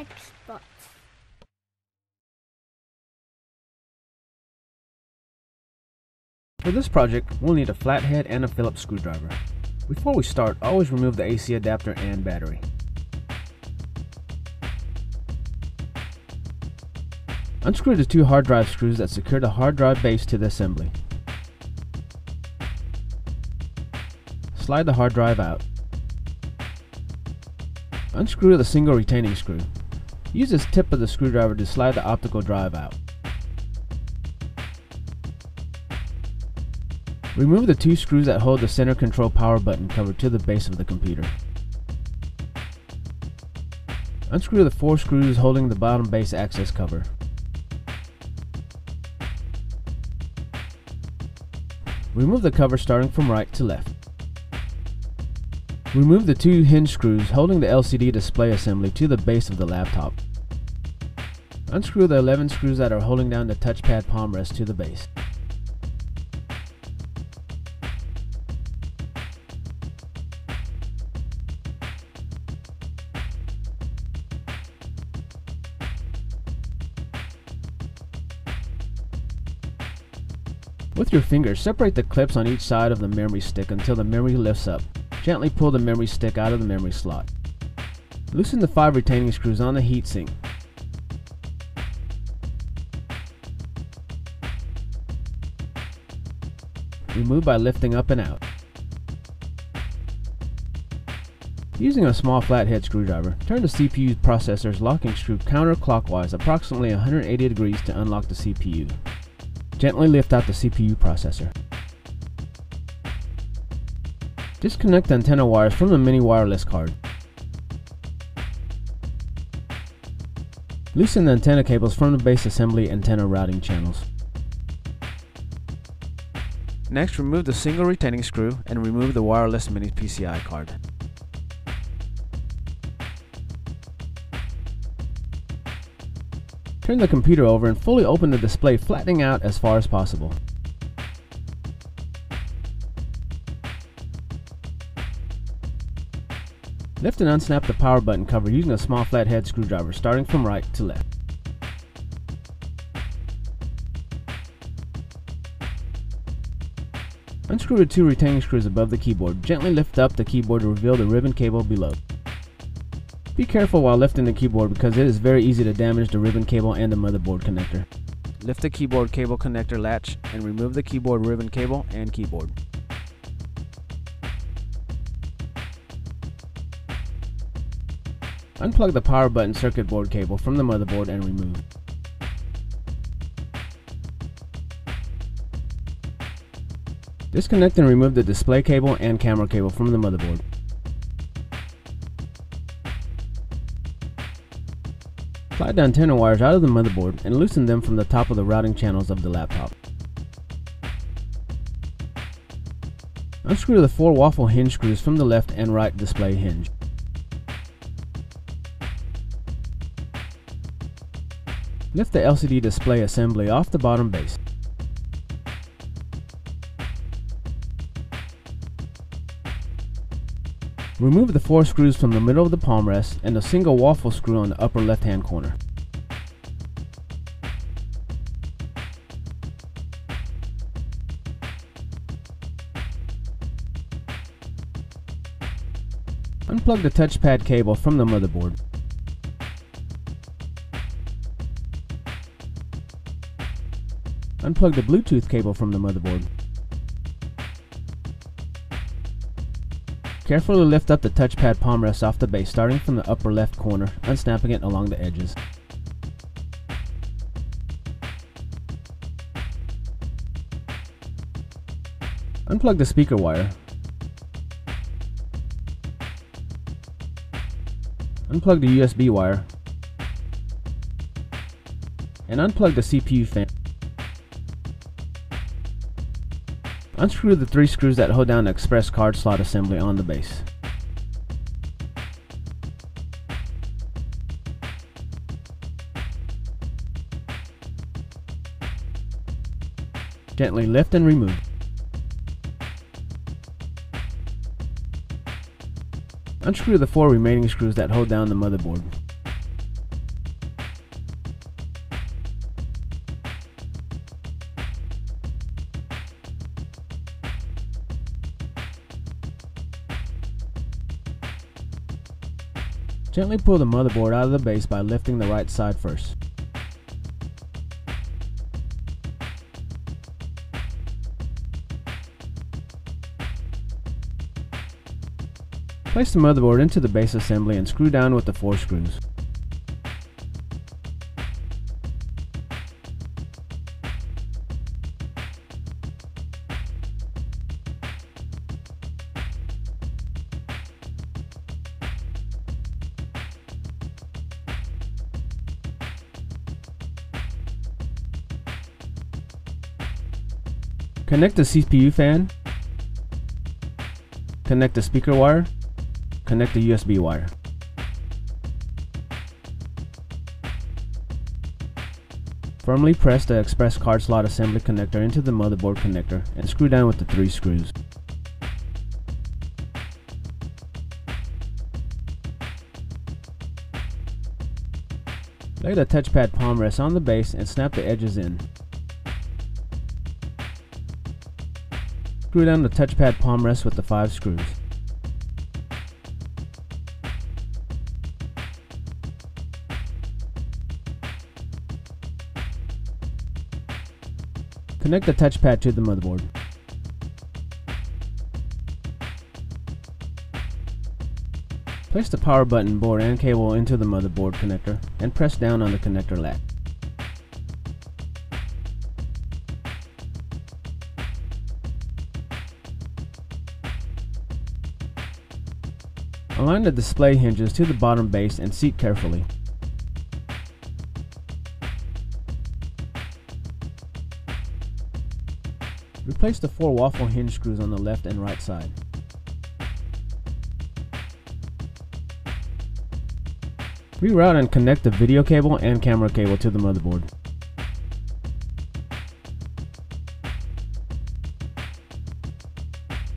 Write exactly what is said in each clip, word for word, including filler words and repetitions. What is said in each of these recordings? export. For this project, we'll need a flathead and a Phillips screwdriver. Before we start, always remove the A C adapter and battery. Unscrew the two hard drive screws that secure the hard drive base to the assembly. Slide the hard drive out. Unscrew the single retaining screw. Use this tip of the screwdriver to slide the optical drive out. Remove the two screws that hold the center control power button cover to the base of the computer. Unscrew the four screws holding the bottom base access cover. Remove the cover starting from right to left. Remove the two hinge screws holding the L C D display assembly to the base of the laptop. Unscrew the eleven screws that are holding down the touchpad palm rest to the base. With your fingers, separate the clips on each side of the memory stick until the memory lifts up. Gently pull the memory stick out of the memory slot. Loosen the five retaining screws on the heatsink. Remove by lifting up and out. Using a small flathead screwdriver, turn the C P U processor's locking screw counterclockwise approximately one hundred eighty degrees to unlock the C P U. Gently lift out the C P U processor. Disconnect the antenna wires from the mini wireless card. Loosen the antenna cables from the base assembly antenna routing channels. Next, remove the single retaining screw and remove the wireless mini P C I card. Turn the computer over and fully open the display, flattening out as far as possible. Lift and unsnap the power button cover using a small flathead screwdriver starting from right to left. Unscrew the two retaining screws above the keyboard. Gently lift up the keyboard to reveal the ribbon cable below. Be careful while lifting the keyboard because it is very easy to damage the ribbon cable and the motherboard connector. Lift the keyboard cable connector latch and remove the keyboard ribbon cable and keyboard. Unplug the power button circuit board cable from the motherboard and remove. Disconnect and remove the display cable and camera cable from the motherboard. Slide the antenna wires out of the motherboard and loosen them from the top of the routing channels of the laptop. Unscrew the four waffle hinge screws from the left and right display hinge. Lift the L C D display assembly off the bottom base. Remove the four screws from the middle of the palm rest and a single waffle screw on the upper left-hand corner. Unplug the touchpad cable from the motherboard. Unplug the Bluetooth cable from the motherboard. Carefully lift up the touchpad palm rest off the base starting from the upper left corner, unsnapping it along the edges. Unplug the speaker wire. Unplug the U S B wire. And unplug the C P U fan. Unscrew the three screws that hold down the express card slot assembly on the base. Gently lift and remove. Unscrew the four remaining screws that hold down the motherboard. Gently pull the motherboard out of the base by lifting the right side first. Place the motherboard into the base assembly and screw down with the four screws. Connect the C P U fan, connect the speaker wire, connect the U S B wire. Firmly press the express card slot assembly connector into the motherboard connector and screw down with the three screws. Lay the touchpad palm rest on the base and snap the edges in. Screw down the touchpad palm rest with the five screws. Connect the touchpad to the motherboard. Place the power button board and cable into the motherboard connector and press down on the connector latch. Align the display hinges to the bottom base and seat carefully. Replace the four waffle hinge screws on the left and right side. Reroute and connect the video cable and camera cable to the motherboard.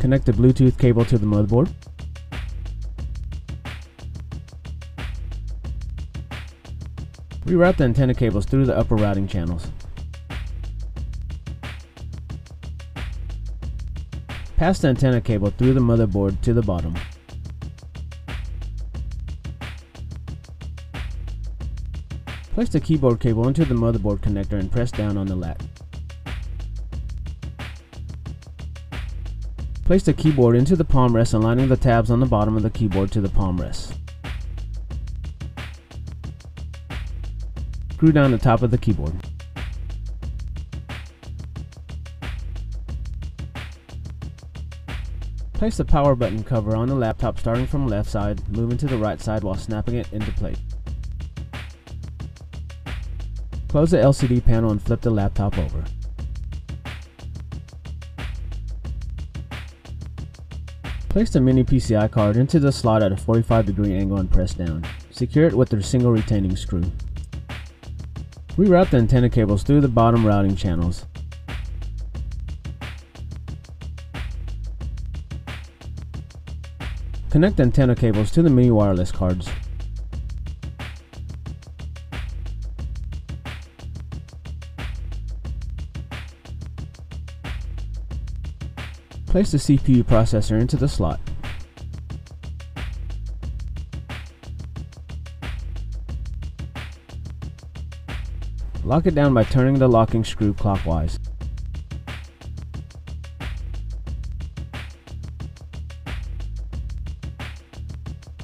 Connect the Bluetooth cable to the motherboard. Reroute the antenna cables through the upper routing channels. Pass the antenna cable through the motherboard to the bottom. Place the keyboard cable into the motherboard connector and press down on the latch. Place the keyboard into the palm rest, aligning the tabs on the bottom of the keyboard to the palm rest. Screw down the top of the keyboard. Place the power button cover on the laptop starting from left side, moving to the right side while snapping it into place. Close the L C D panel and flip the laptop over. Place the mini P C I card into the slot at a forty-five degree angle and press down. Secure it with a single retaining screw. Reroute the antenna cables through the bottom routing channels. Connect the antenna cables to the mini wireless cards. Place the C P U processor into the slot. Lock it down by turning the locking screw clockwise.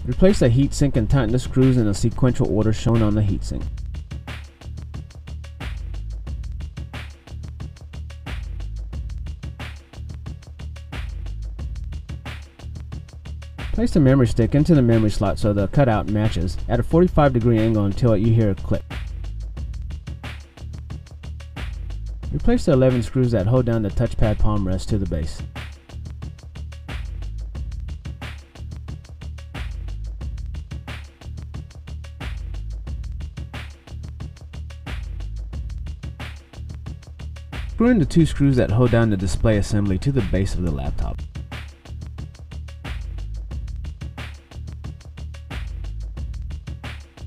Replace the heatsink and tighten the screws in a sequential order shown on the heatsink. Place the memory stick into the memory slot so the cutout matches at a forty-five degree angle until you hear a click. Replace the eleven screws that hold down the touchpad palm rest to the base. Screw in the two screws that hold down the display assembly to the base of the laptop.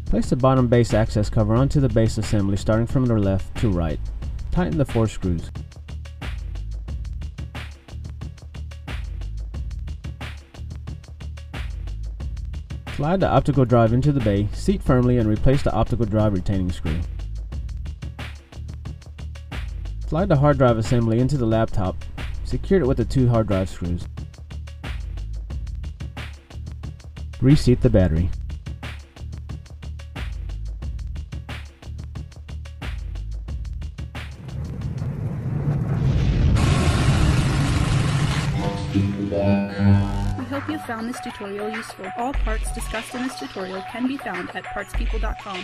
Place the bottom base access cover onto the base assembly starting from the left to right. Tighten the four screws. Slide the optical drive into the bay, seat firmly, and replace the optical drive retaining screw. Slide the hard drive assembly into the laptop, secure it with the two hard drive screws. Reseat the battery. We hope you found this tutorial useful. All parts discussed in this tutorial can be found at parts people dot com.